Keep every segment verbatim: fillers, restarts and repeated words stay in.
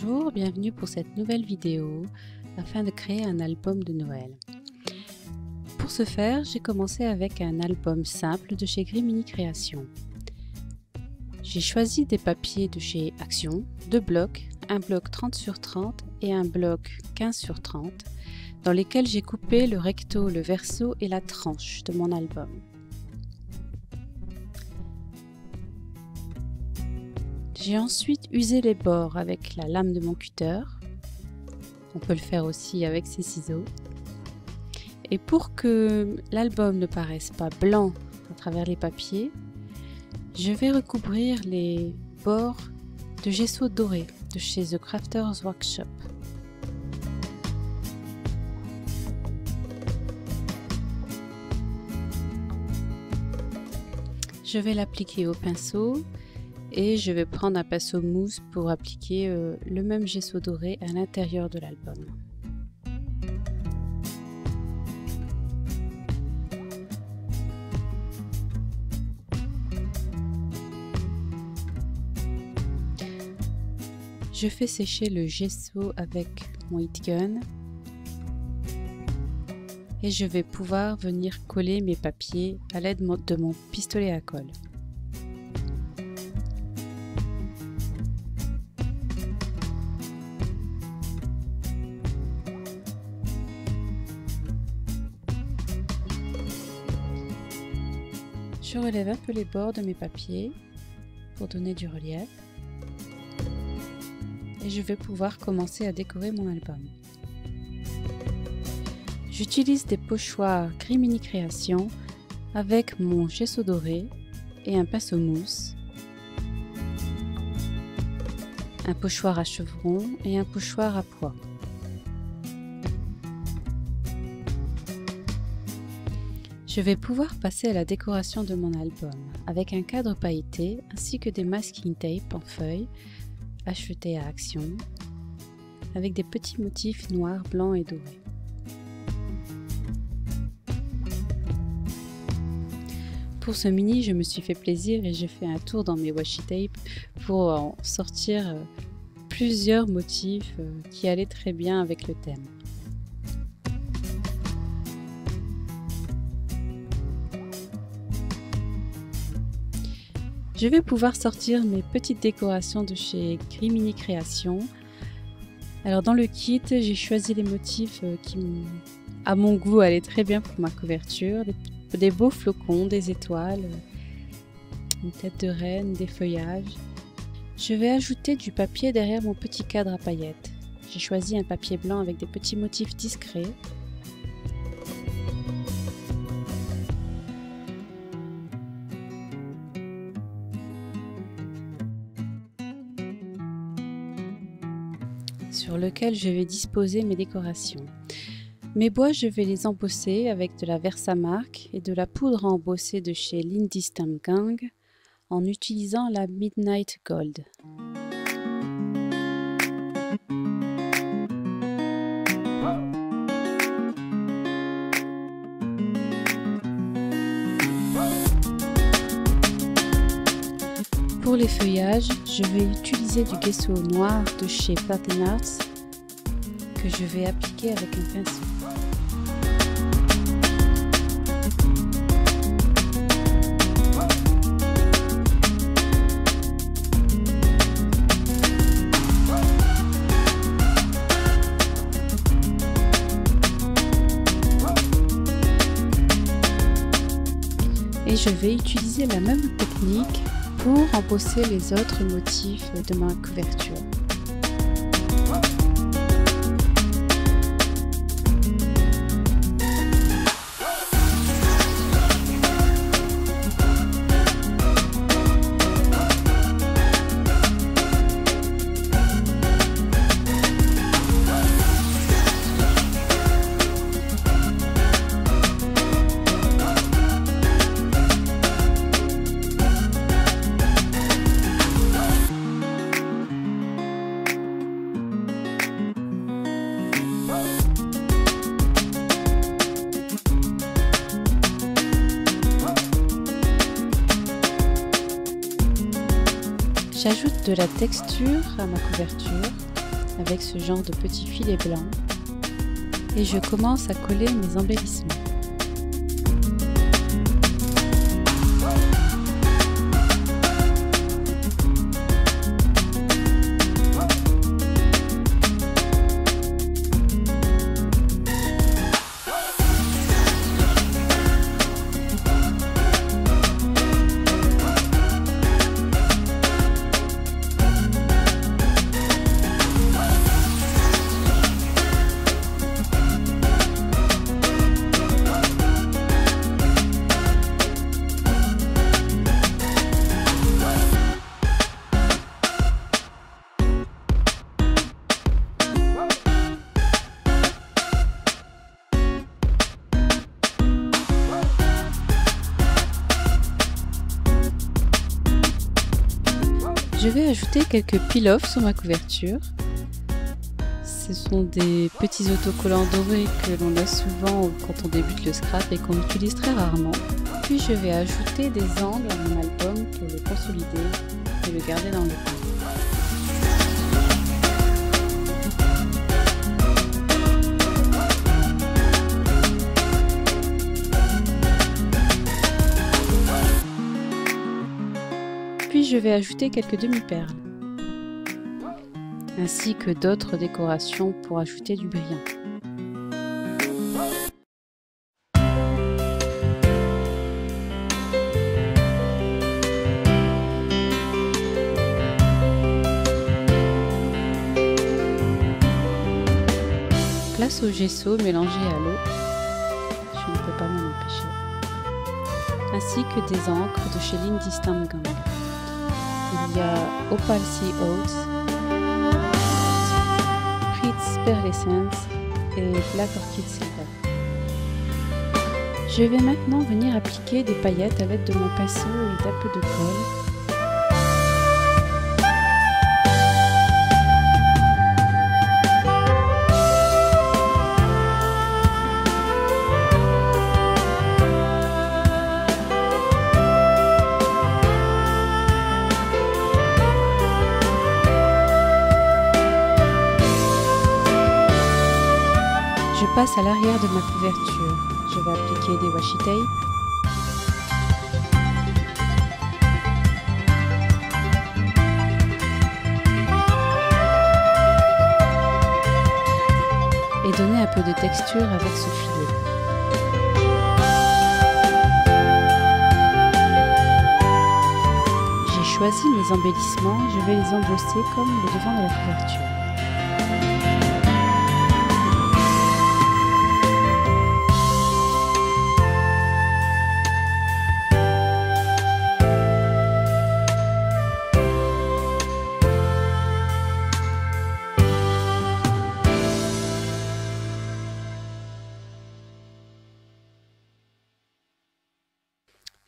Bonjour, bienvenue pour cette nouvelle vidéo afin de créer un album de Noël. Pour ce faire, j'ai commencé avec un album simple de chez Grimini Créations. J'ai choisi des papiers de chez Action, deux blocs, un bloc trente sur trente et un bloc quinze sur trente, dans lesquels j'ai coupé le recto, le verso et la tranche de mon album. J'ai ensuite usé les bords avec la lame de mon cutter. On peut le faire aussi avec ses ciseaux. Et pour que l'album ne paraisse pas blanc à travers les papiers, je vais recouvrir les bords de gesso doré de chez The Crafters Workshop. Je vais l'appliquer au pinceau. Et je vais prendre un pinceau mousse pour appliquer euh, le même gesso doré à l'intérieur de l'album. Je fais sécher le gesso avec mon heat gun. Et je vais pouvoir venir coller mes papiers à l'aide de mon pistolet à colle. Je relève un peu les bords de mes papiers pour donner du relief et je vais pouvoir commencer à décorer mon album. J'utilise des pochoirs Grimini Créations avec mon gesso doré et un pinceau mousse, un pochoir à chevron et un pochoir à pois. Je vais pouvoir passer à la décoration de mon album avec un cadre pailleté ainsi que des masking tape en feuilles achetées à Action avec des petits motifs noirs, blancs et dorés. Pour ce mini, je me suis fait plaisir et j'ai fait un tour dans mes washi tape pour en sortir plusieurs motifs qui allaient très bien avec le thème. Je vais pouvoir sortir mes petites décorations de chez Grimini Créations. Alors dans le kit, j'ai choisi les motifs qui, à mon goût, allaient très bien pour ma couverture. Des, des beaux flocons, des étoiles, une tête de reine, des feuillages. Je vais ajouter du papier derrière mon petit cadre à paillettes. J'ai choisi un papier blanc avec des petits motifs discrets. Sur lequel je vais disposer mes décorations. Mes bois, je vais les embosser avec de la VersaMark et de la poudre à embosser de chez Lindy Stamp Gang en utilisant la Midnight Gold. Pour les feuillages, je vais utiliser du gesso noir de chez Platinum Arts que je vais appliquer avec un pinceau. Et je vais utiliser la même technique pour embosser les autres motifs de ma couverture. J'ajoute de la texture à ma couverture avec ce genre de petits filets blancs et je commence à coller mes embellissements. Je vais ajouter quelques peel-offs sur ma couverture. Ce sont des petits autocollants dorés que l'on a souvent quand on débute le scrap et qu'on utilise très rarement. Puis je vais ajouter des angles à mon album pour le consolider et le garder dans le temps. Je vais ajouter quelques demi-perles ainsi que d'autres décorations pour ajouter du brillant. Place au gesso mélangé à l'eau, je ne peux pas m'en empêcher, ainsi que des encres de chez Lindy Stamp Gang. Il y a Opal Sea Oaks, Fritz Perlescence et Black Orchid Silver. Je vais maintenant venir appliquer des paillettes à l'aide de mon pinceau et d'un peu de colle. Je passe à l'arrière de ma couverture. Je vais appliquer des washi tape et donner un peu de texture avec ce filet. J'ai choisi mes embellissements, je vais les embosser comme le devant de la couverture.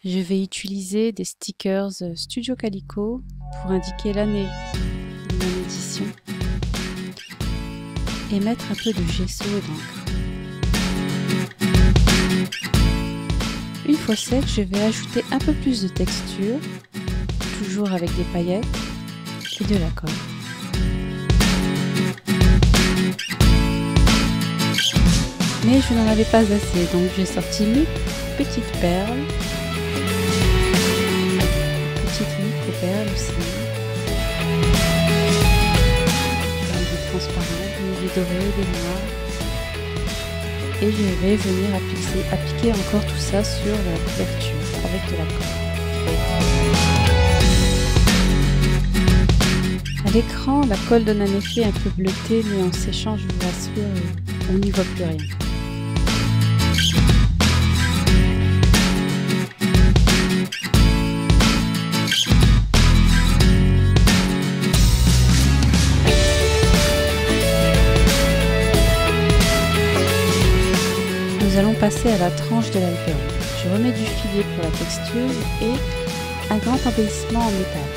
Je vais utiliser des stickers Studio Calico pour indiquer l'année de mon édition et mettre un peu de gesso et d'encre. Une fois sec, je vais ajouter un peu plus de texture, toujours avec des paillettes et de la colle. Mais je n'en avais pas assez, donc j'ai sorti mes petites perles. Aussi. Des transparents, des dorés, des noirs. Et je vais venir appliquer, appliquer encore tout ça sur la couverture avec de la colle. À l'écran, la colle donne un effet un peu bleuté, mais en séchant, je vous assure, on n'y voit plus rien. Nous allons passer à la tranche de l'album. Je remets du filet pour la texture et un grand embellissement en métal.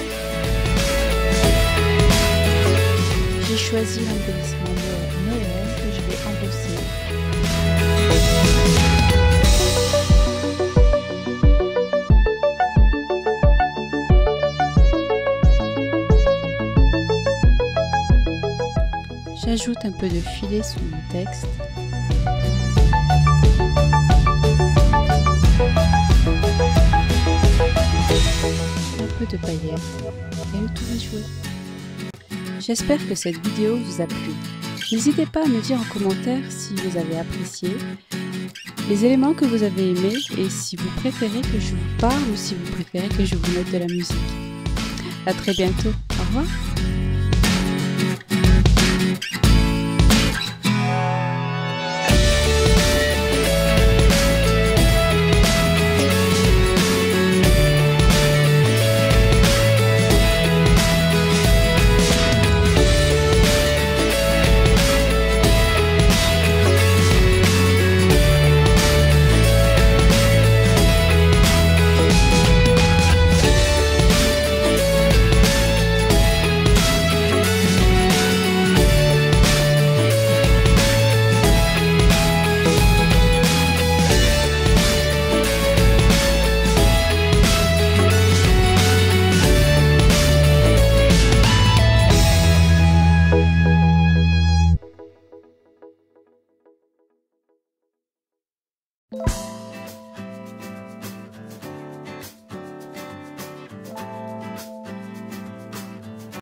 J'ai choisi l'embellissement de Noël que je vais embosser. Ajoute un peu de filet sous mon texte. Un peu de paillettes et le tour est joué. J'espère que cette vidéo vous a plu. N'hésitez pas à me dire en commentaire si vous avez apprécié, les éléments que vous avez aimés et si vous préférez que je vous parle ou si vous préférez que je vous mette de la musique. A très bientôt, au revoir! Bye.